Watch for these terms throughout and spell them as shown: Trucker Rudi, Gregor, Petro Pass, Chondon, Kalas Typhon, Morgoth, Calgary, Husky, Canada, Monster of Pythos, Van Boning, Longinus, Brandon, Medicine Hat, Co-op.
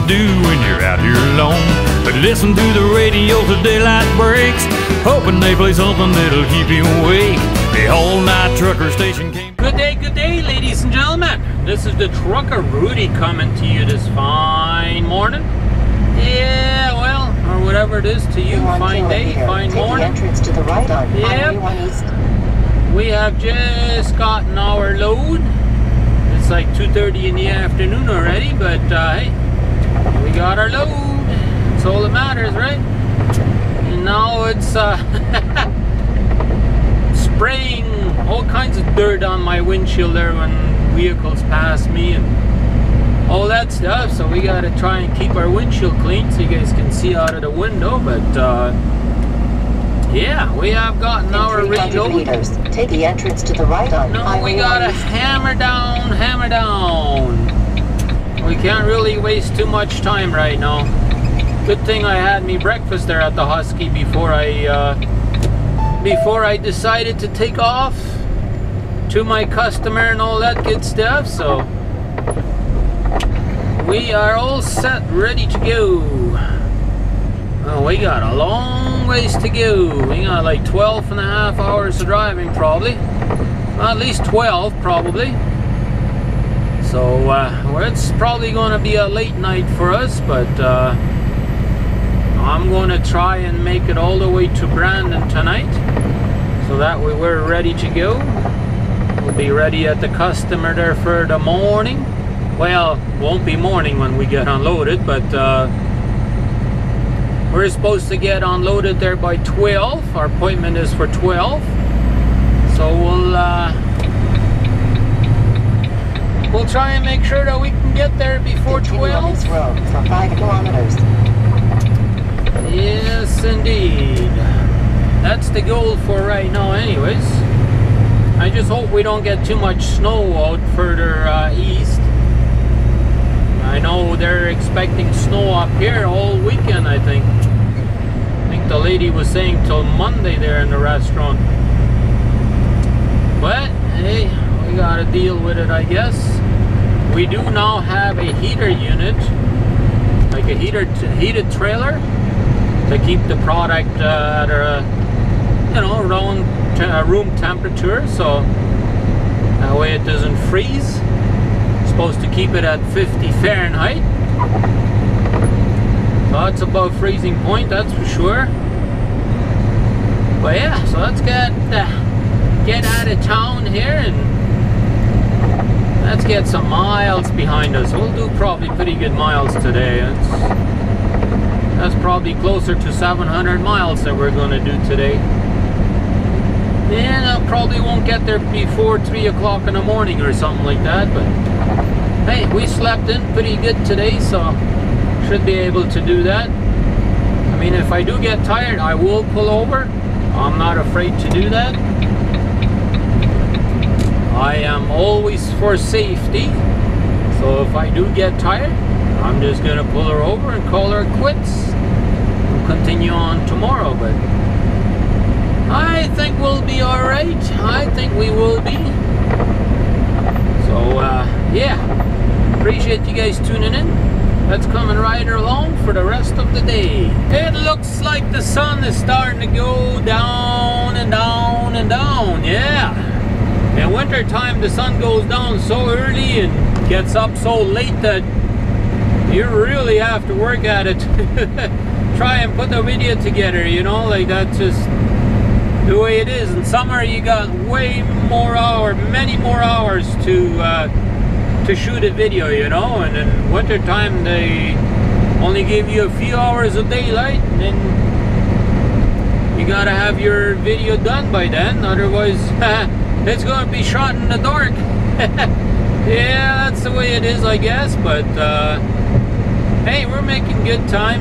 to do when you're out here alone but listen to the radio till daylight breaks, hoping they play something that'll keep you awake. The all-night trucker station came. Good day, ladies and gentlemen. This is the Trucker Rudi coming to you this fine morning. Yeah, well, or whatever it is to you, fine day, fine morning. Take the entrance to the right on Highway 1 East. We have just gotten our load. It's like 2:30 in the afternoon already, but hey, we got our load. That's all that matters, right? And now it's spraying all kinds of dirt on my windshield there when vehicles pass me and all that stuff. So we gotta try and keep our windshield clean so you guys can see out of the window, but yeah, we have gotten our reload. Take the entrance to the right on. No, we gotta hammer down, hammer down. We can't really waste too much time right now. Good thing I had me breakfast there at the Husky before I decided to take off to my customer and all that good stuff. So we are all set, ready to go. Oh, we got a long ways to go. We got like 12 and a half hours of driving probably. Well, at least 12 probably. So it's probably going to be a late night for us, but I'm going to try and make it all the way to Brandon tonight. So that way we're ready to go. We'll be ready at the customer there for the morning. Well, won't be morning when we get unloaded, but we're supposed to get unloaded there by 12. Our appointment is for 12. So we'll try and make sure that we can get there before 12. This road for 5 kilometers. Yes, indeed. That's the goal for right now anyways. I just hope we don't get too much snow out further east. I know they're expecting snow up here all weekend, I think. I think the lady was saying till Monday there in the restaurant. But, hey, we gotta deal with it, I guess. We do now have a heater unit, like a heated trailer, to keep the product at a, you know, around room temperature, so that way it doesn't freeze. Supposed to keep it at 50 Fahrenheit. So it's above freezing point, that's for sure. But yeah, so let's get out of town here and let's get some miles behind us. We'll do probably pretty good miles today. That's probably closer to 700 miles that we're going to do today. And I probably won't get there before 3 o'clock in the morning or something like that, but hey, we slept in pretty good today, so should be able to do that. I mean, if I do get tired, I will pull over. I'm not afraid to do that. I am always for safety, so if I do get tired, I'm just gonna pull her over and call her quits. We'll continue on tomorrow, but I think we'll be alright. I think we will be. So, yeah. Appreciate you guys tuning in. Let's come and ride along for the rest of the day. It looks like the sun is starting to go down and down and down. Yeah. In winter time the sun goes down so early and gets up so late that you really have to work at it. Try and put the video together, you know, like that's just the way it is. In summer you got way more hours, many more hours to shoot a video, you know, and in winter time they only give you a few hours of daylight and then you gotta have your video done by then, otherwise it's gonna be shot in the dark. Yeah, that's the way it is, I guess, but hey, we're making good time.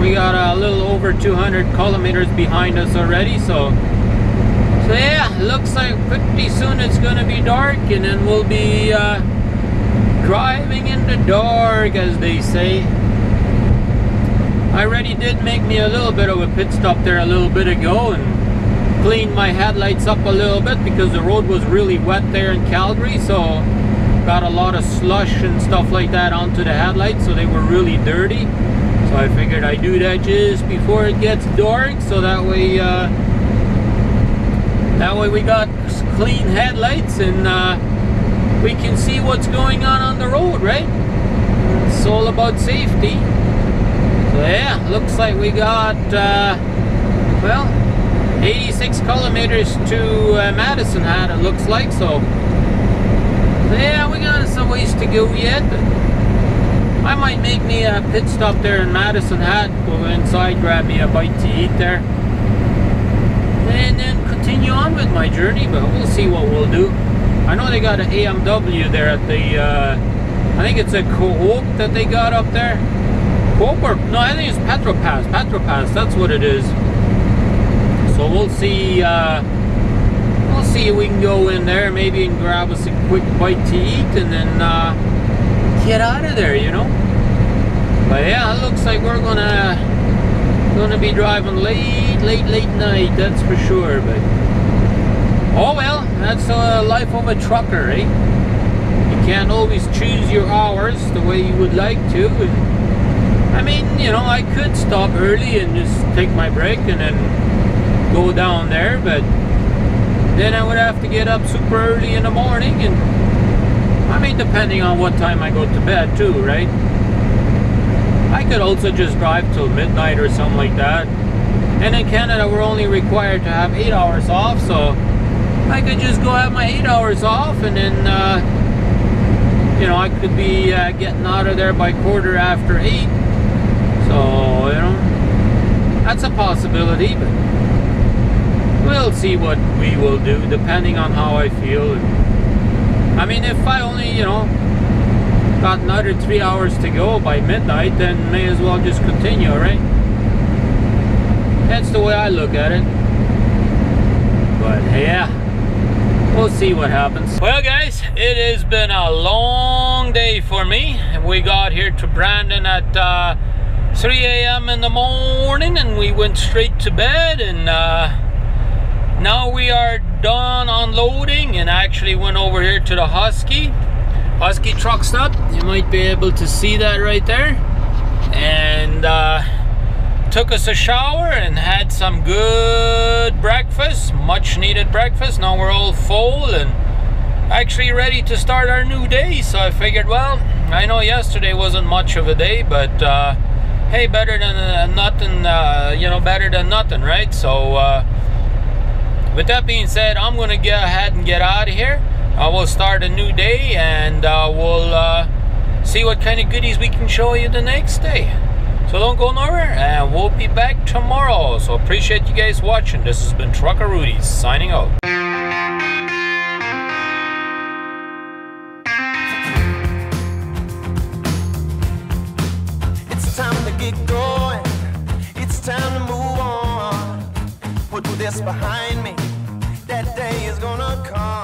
We got a little over 200 kilometers behind us already, so yeah, looks like pretty soon it's gonna be dark and then we'll be driving in the dark, as they say. I already did make me a little bit of a pit stop there a little bit ago and cleaned my headlights up a little bit because the road was really wet there in Calgary, so got a lot of slush and stuff like that onto the headlights, so they were really dirty. So I figured I do that just before it gets dark, so that way we got clean headlights and we can see what's going on the road, right? It's all about safety. So yeah, looks like we got well, 86 kilometers to Medicine Hat, it looks like. So yeah, we got some ways to go yet. I might make me a pit stop there in Medicine Hat, go inside, grab me a bite to eat there, and then continue on with my journey, but we'll see what we'll do. I know they got an AMW there at the, I think it's a Co-op that they got up there. Co-op or, no, I think it's Petro Pass. Petro Pass, that's what it is. So we'll see if we can go in there, maybe and grab us a quick bite to eat, and then get out of there, you know. But yeah, it looks like we're gonna be driving late night, that's for sure. But oh well, that's the life of a trucker, eh? You can't always choose your hours the way you would like to. I mean, you know, I could stop early and just take my break and then go down there, but then I would have to get up super early in the morning, and I mean, depending on what time I go to bed too, right? I could also just drive till midnight or something like that. And in Canada, we're only required to have 8 hours off, so I could just go have my 8 hours off, and then, you know, I could be getting out of there by 8:15. So, you know, that's a possibility, but we'll see what we will do, depending on how I feel. I mean, if I only, you know, got another 3 hours to go by midnight, then may as well just continue, right? That's the way I look at it. But yeah, we'll see what happens. Well guys, it has been a long day for me. We got here to Brandon at 3 a.m. in the morning, and we went straight to bed, and now we are done unloading, and actually went over here to the Husky truck stop. You might be able to see that right there. And took us a shower and had some good breakfast, much needed breakfast. Now we're all full and actually ready to start our new day. So I figured, well, I know yesterday wasn't much of a day, but hey, better than nothing, you know, better than nothing, right? So with that being said, I'm gonna go ahead and get out of here. I will start a new day, and we'll see what kind of goodies we can show you the next day. So don't go nowhere, and we'll be back tomorrow. So appreciate you guys watching. This has been Trucker Rudi signing out. Behind me, that day is gonna come.